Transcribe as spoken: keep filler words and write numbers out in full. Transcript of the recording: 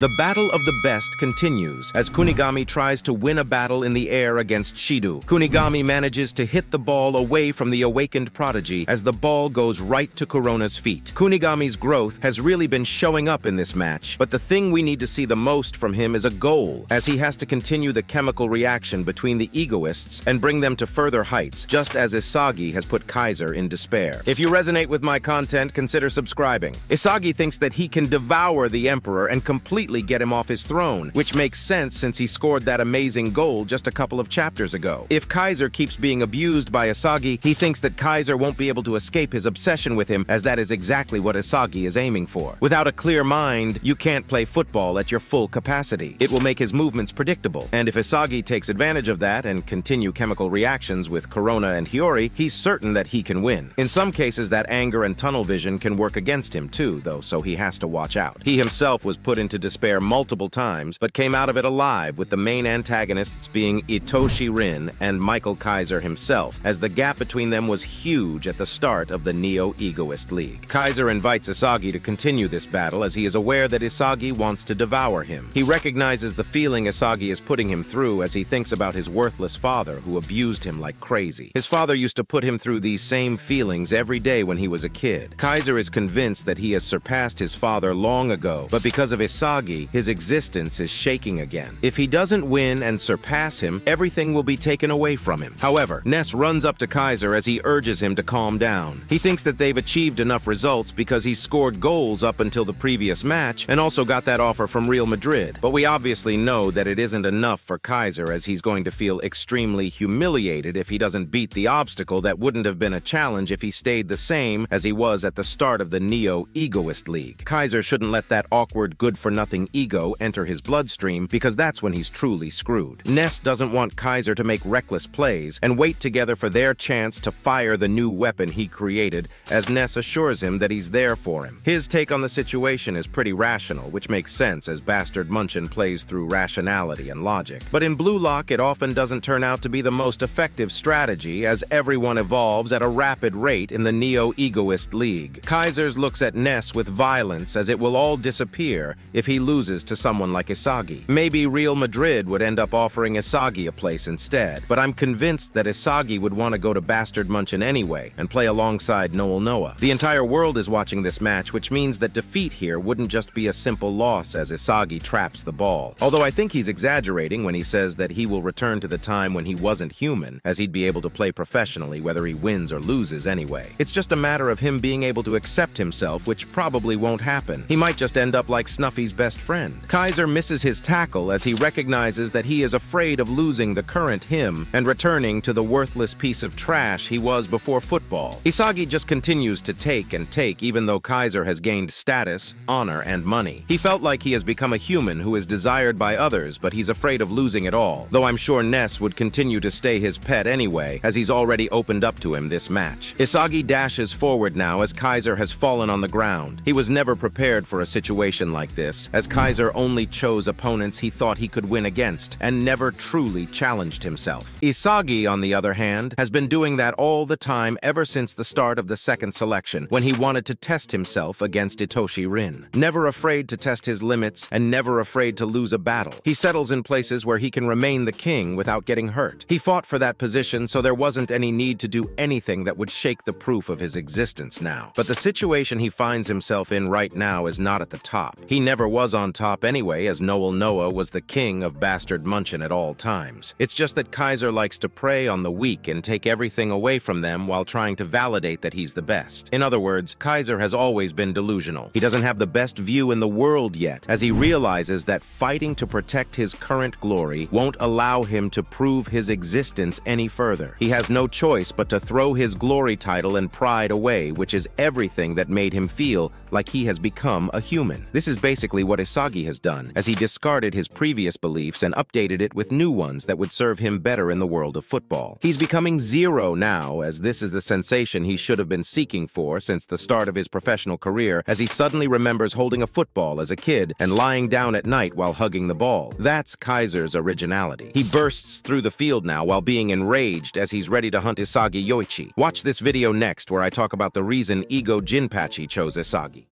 The battle of the best continues as Kunigami tries to win a battle in the air against Shido. Kunigami manages to hit the ball away from the awakened prodigy as the ball goes right to Corona's feet. Kunigami's growth has really been showing up in this match, but the thing we need to see the most from him is a goal, as he has to continue the chemical reaction between the egoists and bring them to further heights, just as Isagi has put Kaiser in despair. If you resonate with my content, consider subscribing. Isagi thinks that he can devour the Emperor and completely get him off his throne, which makes sense since he scored that amazing goal just a couple of chapters ago. If Kaiser keeps being abused by Isagi, he thinks that Kaiser won't be able to escape his obsession with him, as that is exactly what Isagi is aiming for. Without a clear mind, you can't play football at your full capacity. It will make his movements predictable, and if Isagi takes advantage of that and continue chemical reactions with Corona and Hiyori, he's certain that he can win. In some cases, that anger and tunnel vision can work against him too, though, so he has to watch out. He himself was put into despair Despair multiple times, but came out of it alive, with the main antagonists being Itoshi Rin and Michael Kaiser himself, as the gap between them was huge at the start of the Neo-Egoist League. Kaiser invites Isagi to continue this battle, as he is aware that Isagi wants to devour him. He recognizes the feeling Isagi is putting him through, as he thinks about his worthless father who abused him like crazy. His father used to put him through these same feelings every day when he was a kid. Kaiser is convinced that he has surpassed his father long ago, but because of Isagi, his existence is shaking again. If he doesn't win and surpass him, everything will be taken away from him. However, Ness runs up to Kaiser as he urges him to calm down. He thinks that they've achieved enough results because he scored goals up until the previous match and also got that offer from Real Madrid. But we obviously know that it isn't enough for Kaiser, as he's going to feel extremely humiliated if he doesn't beat the obstacle that wouldn't have been a challenge if he stayed the same as he was at the start of the Neo-Egoist League. Kaiser shouldn't let that awkward good-for-nothing ego enter his bloodstream, because that's when he's truly screwed. Ness doesn't want Kaiser to make reckless plays and wait together for their chance to fire the new weapon he created, as Ness assures him that he's there for him. His take on the situation is pretty rational, which makes sense, as Bastard München plays through rationality and logic. But in Blue Lock, it often doesn't turn out to be the most effective strategy, as everyone evolves at a rapid rate in the Neo-Egoist League. Kaiser's looks at Ness with violence, as it will all disappear if he loses to someone like Isagi. Maybe Real Madrid would end up offering Isagi a place instead, but I'm convinced that Isagi would want to go to Bastard München anyway and play alongside Noel Noah. The entire world is watching this match, which means that defeat here wouldn't just be a simple loss, as Isagi traps the ball. Although I think he's exaggerating when he says that he will return to the time when he wasn't human, as he'd be able to play professionally whether he wins or loses anyway. It's just a matter of him being able to accept himself, which probably won't happen. He might just end up like Snuffy's best friend. Kaiser misses his tackle, as he recognizes that he is afraid of losing the current him and returning to the worthless piece of trash he was before football. Isagi just continues to take and take, even though Kaiser has gained status, honor, and money. He felt like he has become a human who is desired by others, but he's afraid of losing it all, though I'm sure Ness would continue to stay his pet anyway, as he's already opened up to him this match. Isagi dashes forward now, as Kaiser has fallen on the ground. He was never prepared for a situation like this, as Kaiser only chose opponents he thought he could win against and never truly challenged himself. Isagi, on the other hand, has been doing that all the time ever since the start of the second selection, when he wanted to test himself against Itoshi Rin. Never afraid to test his limits and never afraid to lose a battle. He settles in places where he can remain the king without getting hurt. He fought for that position, so there wasn't any need to do anything that would shake the proof of his existence now. But the situation he finds himself in right now is not at the top. He never was on top anyway, as Noel Noah was the king of Bastard München at all times. It's just that Kaiser likes to prey on the weak and take everything away from them while trying to validate that he's the best. In other words, Kaiser has always been delusional. He doesn't have the best view in the world yet, as he realizes that fighting to protect his current glory won't allow him to prove his existence any further. He has no choice but to throw his glory title and pride away, which is everything that made him feel like he has become a human. This is basically what Isagi has done, as he discarded his previous beliefs and updated it with new ones that would serve him better in the world of football. He's becoming zero now, as this is the sensation he should have been seeking for since the start of his professional career, as he suddenly remembers holding a football as a kid and lying down at night while hugging the ball. That's Kaiser's originality. He bursts through the field now while being enraged, as he's ready to hunt Isagi Yoichi. Watch this video next, where I talk about the reason Ego Jinpachi chose Isagi.